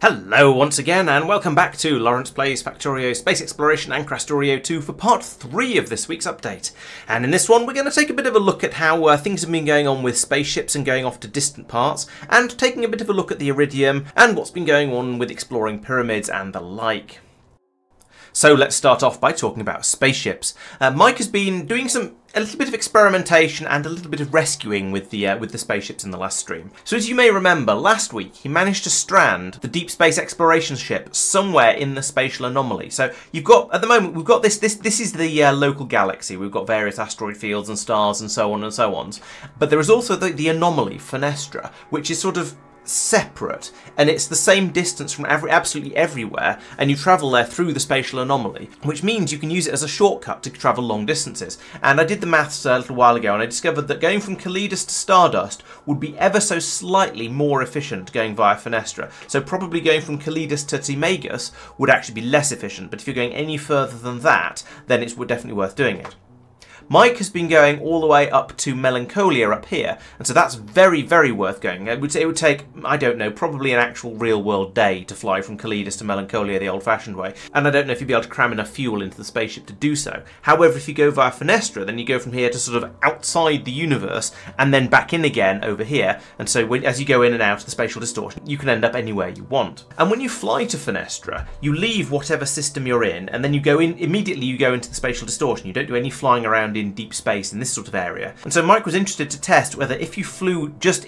Hello once again and welcome back to Lawrence Plays Factorio, Space Exploration and Krastorio 2 for part 3 of this week's update. And in this one we're going to take a bit of a look at how things have been going on with spaceships and going off to distant parts, and taking a bit of a look at the Iridium and what's been going on with exploring pyramids and the like. So let's start off by talking about spaceships. Mike has been doing a little bit of experimentation and a little bit of rescuing with the spaceships in the last stream. So as you may remember, last week he managed to strand the deep space exploration ship somewhere in the Spatial Anomaly. So you've got, at the moment, we've got this is the local galaxy. We've got various asteroid fields and stars and so on and so on. But there is also the anomaly, Fenestra, which is sort of separate, and it's the same distance from absolutely everywhere, and you travel there through the Spatial Anomaly, which means you can use it as a shortcut to travel long distances. And I did the maths a little while ago, and I discovered that going from Calidus to Stardust would be ever so slightly more efficient going via Fenestra. So probably going from Calidus to Timagus would actually be less efficient, but if you're going any further than that, then it's definitely worth doing it. Mike has been going all the way up to Melancholia up here, and so that's very, very worth going. It would take, I don't know, probably an actual real-world day to fly from Calidus to Melancholia the old-fashioned way, and I don't know if you'd be able to cram enough fuel into the spaceship to do so. However, if you go via Fenestra, then you go from here to sort of outside the universe, and then back in again over here, and so as you go in and out of the spatial distortion, you can end up anywhere you want. And when you fly to Fenestra, you leave whatever system you're in, and then you go in, immediately you go into the spatial distortion. You don't do any flying around in deep space in this sort of area. And so Mike was interested to test whether if you flew just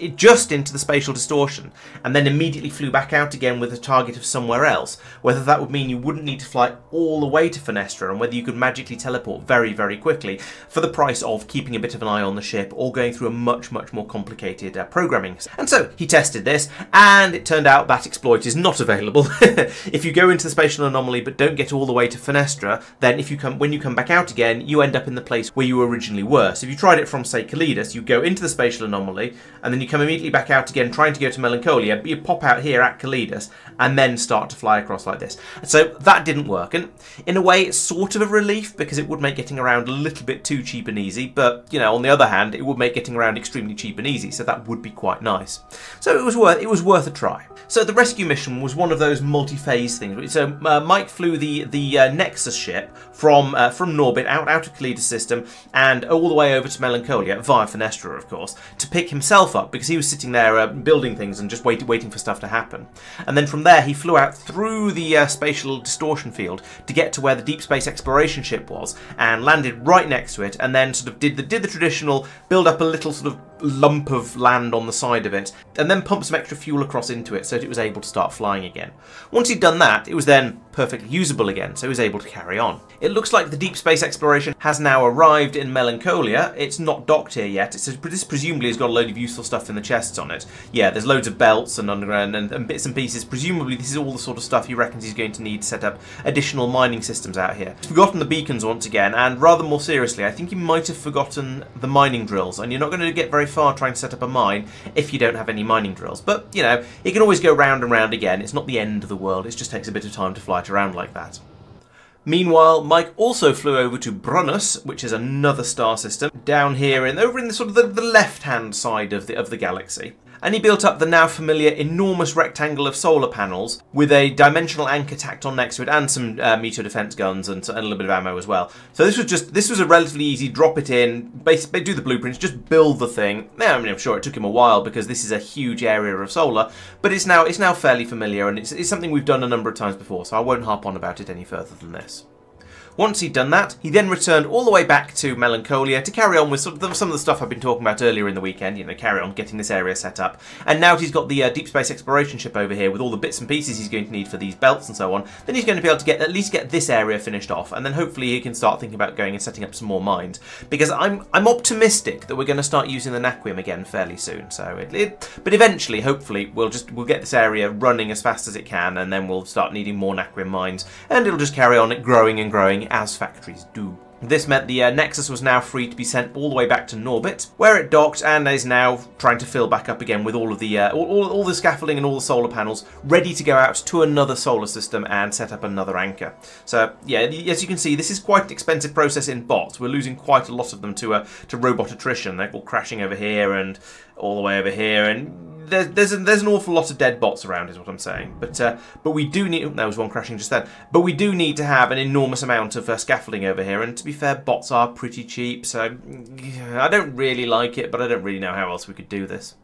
into the spatial distortion and then immediately flew back out again with a target of somewhere else, whether that would mean you wouldn't need to fly all the way to Fenestra, and whether you could magically teleport very, very quickly for the price of keeping a bit of an eye on the ship or going through a much, much more complicated programming. And so he tested this, and it turned out that exploit is not available. If you go into the Spatial Anomaly but don't get all the way to Fenestra, then when you come back out again, you end up in the place where you originally were. So if you tried it from, say, Calidus, you go into the Spatial Anomaly, and then you come immediately back out again trying to go to Melancholia, but you pop out here at Calidus, and then start to fly across like this. So that didn't work, and in a way it's sort of a relief, because it would make getting around a little bit too cheap and easy, but, you know, on the other hand, it would make getting around extremely cheap and easy, so that would be quite nice. So it was worth a try. So the rescue mission was one of those multi-phase things. So Mike flew the Nexus ship from Norbit out of Calidus system, and all the way over to Melancholia, via Fenestra of course, to pick himself up, because he was sitting there building things and just waiting for stuff to happen. And then from there he flew out through the spatial distortion field to get to where the deep space exploration ship was, and landed right next to it, and then sort of did the traditional, build up a little sort of lump of land on the side of it, and then pump some extra fuel across into it so that it was able to start flying again. Once he'd done that, it was then perfectly usable again, so he was able to carry on. It looks like the deep space exploration has now arrived in Melancholia. It's not docked here yet. This presumably has got a load of useful stuff in the chests on it. Yeah, there's loads of belts and underground and bits and pieces. Presumably this is all the sort of stuff he reckons he's going to need to set up additional mining systems out here. He's forgotten the beacons once again, and rather more seriously, I think he might have forgotten the mining drills, and you're not going to get very far trying to set up a mine if you don't have any mining drills. But, you know, it can always go round and round again. It's not the end of the world. It just takes a bit of time to fly it around like that. Meanwhile, Mike also flew over to Brunus, which is another star system, down here and over in the sort of the left-hand side of the galaxy. And he built up the now familiar enormous rectangle of solar panels with a dimensional anchor tacked on next to it, and some meteor defense guns and a little bit of ammo as well. So this was a relatively easy drop it in, basically do the blueprints, just build the thing. Now, I mean, I'm sure it took him a while because this is a huge area of solar, but it's now fairly familiar, and it's something we've done a number of times before, so I won't harp on about it any further than this. Once he'd done that, he then returned all the way back to Melancholia to carry on with some of the stuff I've been talking about earlier in the weekend, you know, carry on getting this area set up. And now that he's got the deep space exploration ship over here with all the bits and pieces he's going to need for these belts and so on, then he's going to be able to at least get this area finished off, and then hopefully he can start thinking about going and setting up some more mines. Because I'm optimistic that we're going to start using the Naquium again fairly soon, so but eventually, hopefully, we'll get this area running as fast as it can, and then we'll start needing more Naquium mines, and it'll just carry on growing and growing as factories do. This meant the Nexus was now free to be sent all the way back to Norbit, where it docked and is now trying to fill back up again with all of the all the scaffolding and all the solar panels ready to go out to another solar system and set up another anchor. So yeah, as you can see, this is quite an expensive process in bots. We're losing quite a lot of them to robot attrition. They're all crashing over here and all the way over here, and there's an awful lot of dead bots around, is what I'm saying. But we do need. Oh, there was one crashing just then. But we do need to have an enormous amount of scaffolding over here, and to be fair, bots are pretty cheap, so I don't really like it, but I don't really know how else we could do this.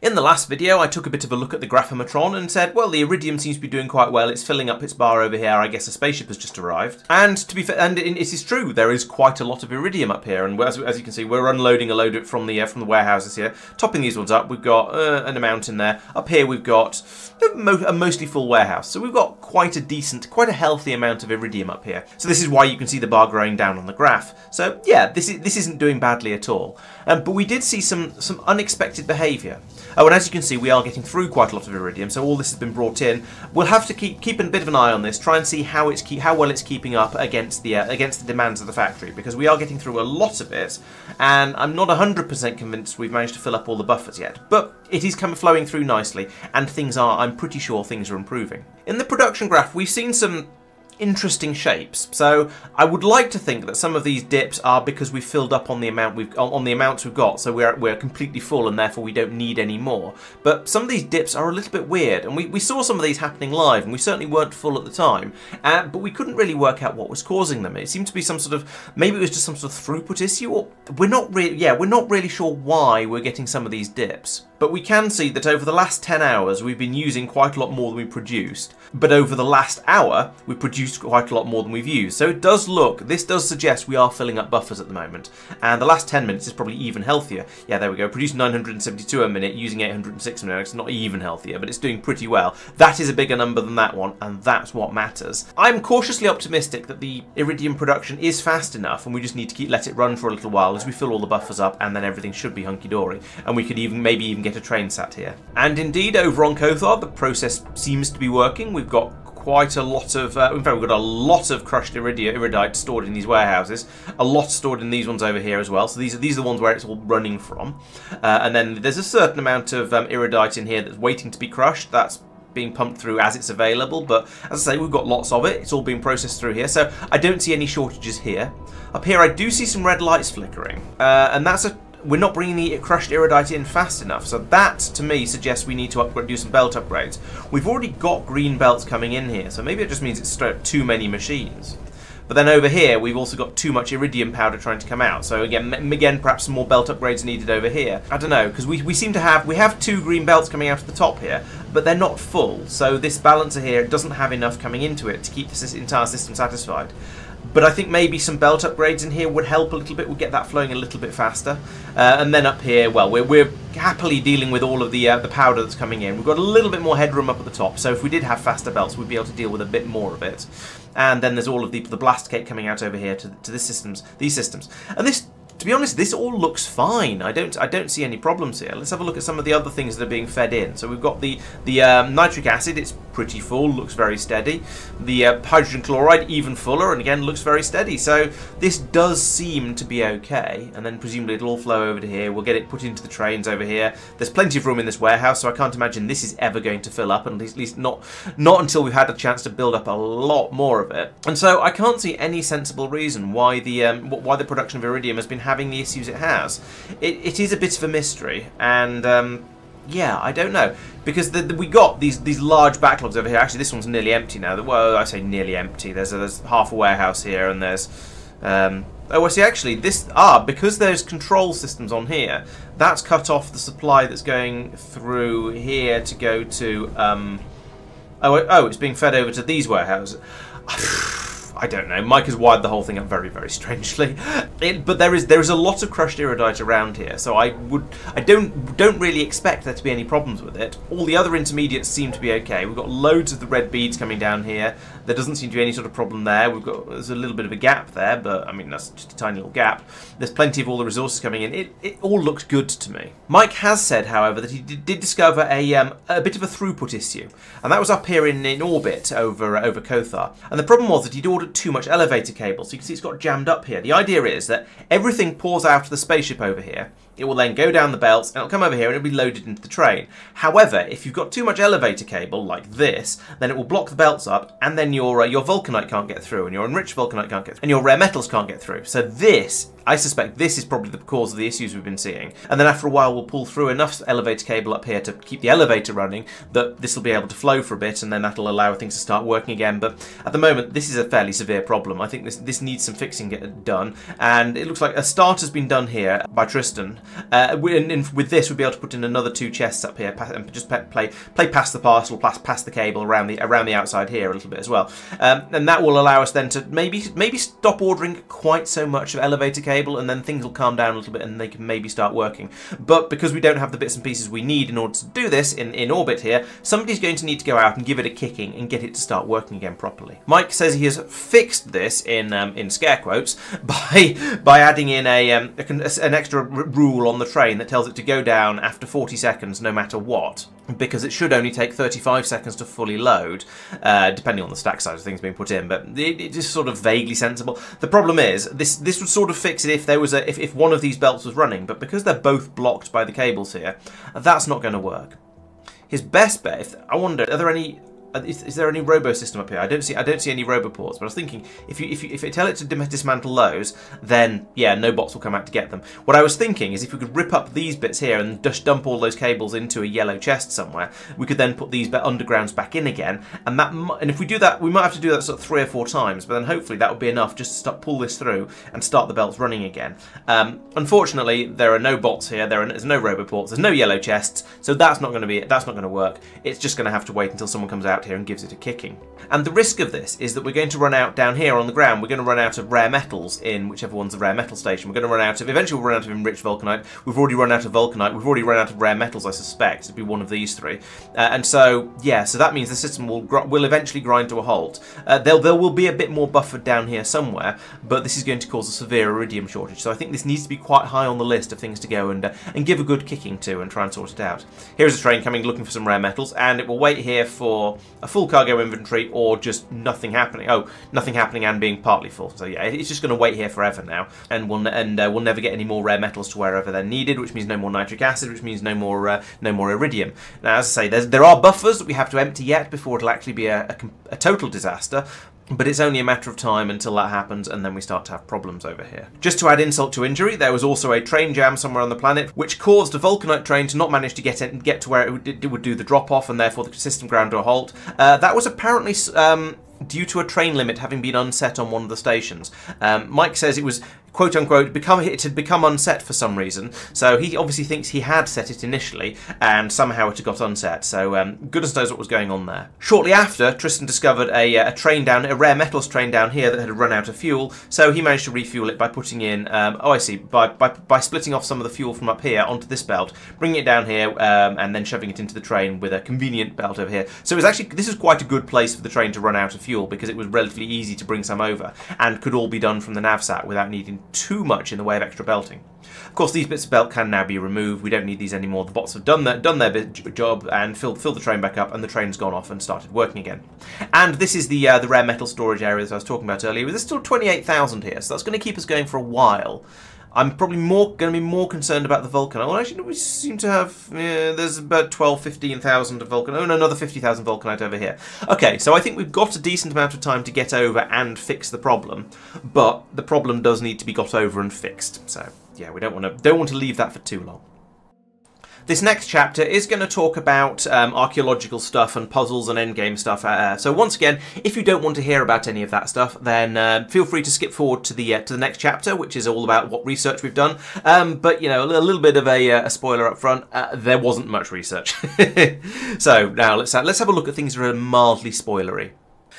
In the last video, I took a bit of a look at the Graphematron and said, well, the Iridium seems to be doing quite well. It's filling up its bar over here. I guess a spaceship has just arrived. And to be fair, and it is true, there is quite a lot of Iridium up here. And as you can see, we're unloading a load of it from the warehouses here. Topping these ones up, we've got an amount in there. Up here, we've got a mostly full warehouse. So we've got quite a decent, quite a healthy amount of Iridium up here. So this is why you can see the bar growing down on the graph. So yeah, this isn't doing badly at all. But we did see some unexpected behaviour. Oh, and as you can see, we are getting through quite a lot of Iridium, so all this has been brought in. We'll have to keep a bit of an eye on this, try and see how it's how well it's keeping up against the demands of the factory, because we are getting through a lot of it, and I'm not 100% convinced we've managed to fill up all the buffers yet, but it is kind of flowing through nicely, and things are, I'm pretty sure things are improving. In the production graph, we've seen some interesting shapes. So I would like to think that some of these dips are because we filled up on the amount we've got, so we're completely full and therefore we don't need any more. But some of these dips are a little bit weird, and we saw some of these happening live, and we certainly weren't full at the time, but we couldn't really work out what was causing them. It seemed to be some sort of, maybe it was just some sort of throughput issue, or we're not really sure why we're getting some of these dips. But we can see that over the last 10 hours we've been using quite a lot more than we produced, but over the last hour we produced quite a lot more than we've used. So it does look, this does suggest we are filling up buffers at the moment, and the last 10 minutes is probably even healthier. Yeah, there we go, produced 972 a minute, using 806 a minute. It's not even healthier, but it's doing pretty well. That is a bigger number than that one, and that's what matters. I'm cautiously optimistic that the Iridium production is fast enough, and we just need to let it run for a little while as we fill all the buffers up, and then everything should be hunky-dory, and we could even maybe even get a train sat here. And indeed, over on Kothar, the process seems to be working. We've got quite a lot of, in fact, we've got a lot of crushed iridite stored in these warehouses, a lot stored in these ones over here as well. So these are the ones where it's all running from. And then there's a certain amount of iridite in here that's waiting to be crushed. That's being pumped through as it's available, but as I say, we've got lots of it. It's all being processed through here, so I don't see any shortages here. Up here, I do see some red lights flickering, and that's a we're not bringing the crushed iridite in fast enough, so that, to me, suggests we need to do some belt upgrades. We've already got green belts coming in here, so maybe it just means it's straight up too many machines. But then over here, we've also got too much iridium powder trying to come out, so again, perhaps some more belt upgrades needed over here. I don't know, because we seem to have, we have two green belts coming out of the top here, but they're not full, so this balancer here doesn't have enough coming into it to keep this entire system satisfied. But I think maybe some belt upgrades in here would help a little bit. We'll get that flowing a little bit faster. And then up here, well, we're happily dealing with all of the powder that's coming in. We've got a little bit more headroom up at the top, so if we did have faster belts, we'd be able to deal with a bit more of it. And then there's all of the blast cake coming out over here to these systems. And this, to be honest, this all looks fine. I don't see any problems here. Let's have a look at some of the other things that are being fed in. So we've got the nitric acid. It's pretty full, looks very steady. The hydrogen chloride, even fuller, and again looks very steady. So this does seem to be okay. And then presumably it'll all flow over to here. We'll get it put into the trains over here. There's plenty of room in this warehouse, so I can't imagine this is ever going to fill up, and at least not until we've had a chance to build up a lot more of it. And so I can't see any sensible reason why the production of iridium has been having the issues it has. It is a bit of a mystery, and yeah, I don't know. Because we got these large backlogs over here. Actually, this one's nearly empty now. Well, I say nearly empty. There's half a warehouse here, and there's... oh, well, see, actually, this... because there's control systems on here, that's cut off the supply that's going through here to go to... oh, it's being fed over to these warehouses. I don't know. Mike has wired the whole thing up very, very strangely. But there is a lot of crushed iridite around here, so I don't really expect there to be any problems with it. All the other intermediates seem to be okay. We've got loads of the red beads coming down here. There doesn't seem to be any sort of problem there. There's a little bit of a gap there, but I mean that's just a tiny little gap. There's plenty of all the resources coming in. It all looks good to me. Mike has said, however, that he did discover a bit of a throughput issue, and that was up here in orbit over Kothar. And the problem was that he'd ordered with too much elevator cable. So you can see it's got jammed up here. The idea is that everything pours out of the spaceship over here. It will then go down the belts and it'll come over here and it'll be loaded into the train. However, if you've got too much elevator cable like this, then it will block the belts up and then your vulcanite can't get through and your enriched vulcanite can't get through and your rare metals can't get through. So this, I suspect this is probably the cause of the issues we've been seeing. And then after a while we'll pull through enough elevator cable up here to keep the elevator running that this will be able to flow for a bit and then that'll allow things to start working again. But at the moment this is a fairly severe problem. I think this needs some fixing done, and it looks like a start has been done here by Tristan. With this, we'll be able to put in another 2 chests up here and just play past the parcel, past the cable around the outside here a little bit as well, and that will allow us then to maybe stop ordering quite so much of elevator cable, and then things will calm down a little bit and they can maybe start working. But because we don't have the bits and pieces we need in order to do this in orbit here, somebody's going to need to go out and give it a kicking and get it to start working again properly. Mike says he has fixed this in scare quotes by adding in an extra rule on the train that tells it to go down after 40 seconds no matter what, because it should only take 35 seconds to fully load, depending on the stack size of things being put in. But it's just sort of vaguely sensible. The problem is this would sort of fix it if there was if one of these belts was running, but because they're both blocked by the cables here, that's not going to work. His best bet, I wonder, are there any? Is there any robo system up here? I don't see any robo ports, but I was thinking if you tell it to dismantle those, then yeah, no bots will come out to get them. What I was thinking is if we could rip up these bits here and just dump all those cables into a yellow chest somewhere, we could then put these undergrounds back in again, and if we do that, we might have to do that sort of 3 or 4 times, but then hopefully that would be enough just to pull this through and start the belts running again. Unfortunately, there are no bots here. There's no robo ports. There's no yellow chests, so that's not going to work. It's just going to have to wait until someone comes out here and gives it a kicking. And the risk of this is that we're going to run out down here on the ground. We're going to run out of rare metals in whichever one's the rare metal station. We're going to run out of, eventually we'll run out of enriched vulcanite. We've already run out of vulcanite. We've already run out of rare metals, I suspect. It'd be one of these 3. And so, yeah, so that means the system will eventually grind to a halt. There will be a bit more buffered down here somewhere, but this is going to cause a severe iridium shortage. So I think this needs to be quite high on the list of things to go and give a good kicking to and try and sort it out. Here's a train coming looking for some rare metals, and it will wait here for a full cargo inventory or just nothing happening. Oh, nothing happening and being partly full. So yeah, it's just going to wait here forever now, and we'll never get any more rare metals to wherever they're needed, which means no more nitric acid, which means no more iridium. Now, as I say, there are buffers that we have to empty yet before it'll actually be a total disaster. But it's only a matter of time until that happens, and then we start to have problems over here. Just to add insult to injury, there was also a train jam somewhere on the planet, which caused a vulcanite train to not manage to get to where it would do the drop-off, and therefore the system ground to a halt. That was apparently due to a train limit having been unset on one of the stations. Mike says it was, quote unquote, it had become unset for some reason, so he obviously thinks he had set it initially, and somehow it had got unset, so goodness knows what was going on there. Shortly after, Tristan discovered a rare metals train down here that had run out of fuel, so he managed to refuel it by putting in, by splitting off some of the fuel from up here onto this belt, bringing it down here, and then shoving it into the train with a convenient belt over here. So it was actually, this is quite a good place for the train to run out of fuel, because it was relatively easy to bring some over, and could all be done from the navsat without needing too much in the way of extra belting. Of course, these bits of belt can now be removed. We don't need these anymore. The bots have done their job and filled the train back up, and the train's gone off and started working again. And this is the rare metal storage area that I was talking about earlier. There's still 28,000 here, so that's going to keep us going for a while. I'm probably going to be more concerned about the vulcanite. Well, actually, we seem to have, yeah, there's about 15,000 of vulcanite. Oh, and another 50,000 vulcanite over here. Okay, so I think we've got a decent amount of time to get over and fix the problem, but the problem does need to be got over and fixed. So yeah, we don't want to leave that for too long. This next chapter is going to talk about archaeological stuff and puzzles and endgame stuff. So once again, if you don't want to hear about any of that stuff, then feel free to skip forward to the next chapter, which is all about what research we've done. But you know, a little bit of a spoiler up front: there wasn't much research. So now let's have a look at things that are mildly spoilery.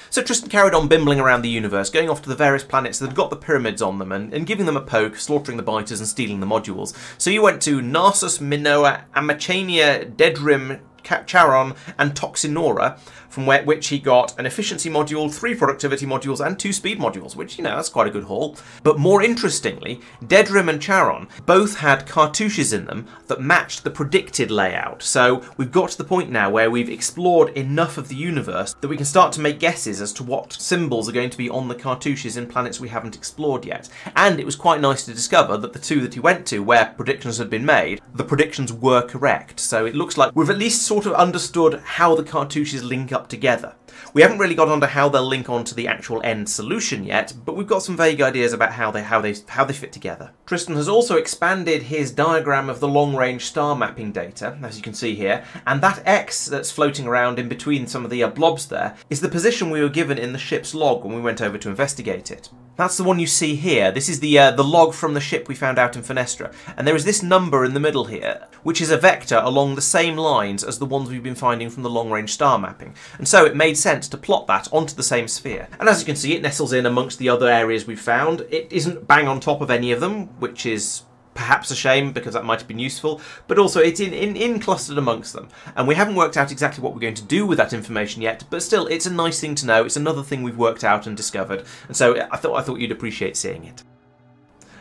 So Tristan carried on bimbling around the universe, going off to the various planets that had got the pyramids on them and giving them a poke, slaughtering the biters and stealing the modules. So he went to Narsus, Minoa, Amachania, Dedrim, Charon and Toxinora, from which he got an efficiency module, 3 productivity modules, and 2 speed modules, which, you know, that's quite a good haul. But more interestingly, Dedrim and Charon both had cartouches in them that matched the predicted layout. So we've got to the point now where we've explored enough of the universe that we can start to make guesses as to what symbols are going to be on the cartouches in planets we haven't explored yet. And it was quite nice to discover that the two that he went to where predictions had been made, the predictions were correct. So it looks like we've at least sort of understood how the cartouches link up together. We haven't really got onto how they'll link onto the actual end solution yet, but we've got some vague ideas about how they fit together. Tristan has also expanded his diagram of the long-range star mapping data, as you can see here, and that X that's floating around in between some of the blobs there is the position we were given in the ship's log when we went over to investigate it. That's the one you see here. This is the log from the ship we found out in Fenestra, and there is this number in the middle here, which is a vector along the same lines as the ones we've been finding from the long-range star mapping, and so it made sense to plot that onto the same sphere. And as you can see, it nestles in amongst the other areas we've found. It isn't bang on top of any of them, which is perhaps a shame because that might have been useful, but also it's in clustered amongst them. And we haven't worked out exactly what we're going to do with that information yet, but still, it's a nice thing to know. It's another thing we've worked out and discovered, and so I thought you'd appreciate seeing it.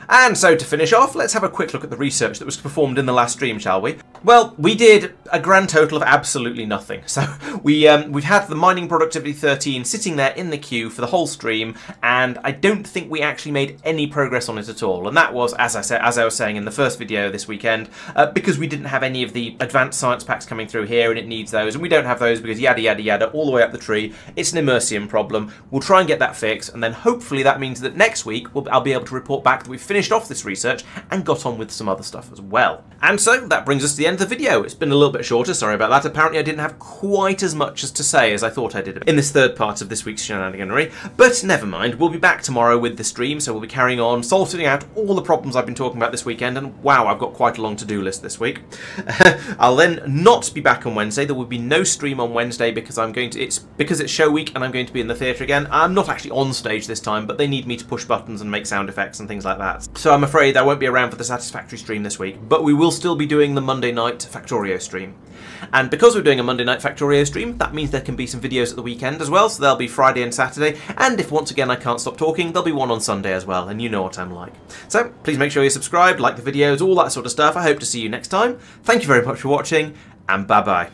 And so to finish off, let's have a quick look at the research that was performed in the last stream, shall we? Well, we did a grand total of absolutely nothing. So we've had the mining productivity 13 sitting there in the queue for the whole stream, and I don't think we actually made any progress on it at all. And that was, as I was saying in the first video this weekend, because we didn't have any of the advanced science packs coming through here, and it needs those, and we don't have those because yada yada yada all the way up the tree. It's an immersion problem. We'll try and get that fixed, and then hopefully that means that next week I'll be able to report back that we've finished off this research and got on with some other stuff as well. And so that brings us to the end of the video. It's been a little bit shorter, sorry about that. Apparently I didn't have quite as much to say as I thought I did in this third part of this week's shenaniganry, but never mind, we'll be back tomorrow with the stream, so we'll be carrying on sorting out all the problems I've been talking about this weekend, and wow, I've got quite a long to-do list this week. I'll then not be back on Wednesday. There will be no stream on Wednesday because it's show week and I'm going to be in the theatre again. I'm not actually on stage this time, but they need me to push buttons and make sound effects and things like that. So I'm afraid I won't be around for the Satisfactory stream this week, but we will still be doing the Monday night Factorio stream. And because we're doing a Monday night Factorio stream, that means there can be some videos at the weekend as well, so there'll be Friday and Saturday, and if once again I can't stop talking, there'll be one on Sunday as well, and you know what I'm like. So please make sure you subscribe, like the videos, all that sort of stuff. I hope to see you next time. Thank you very much for watching, and bye-bye.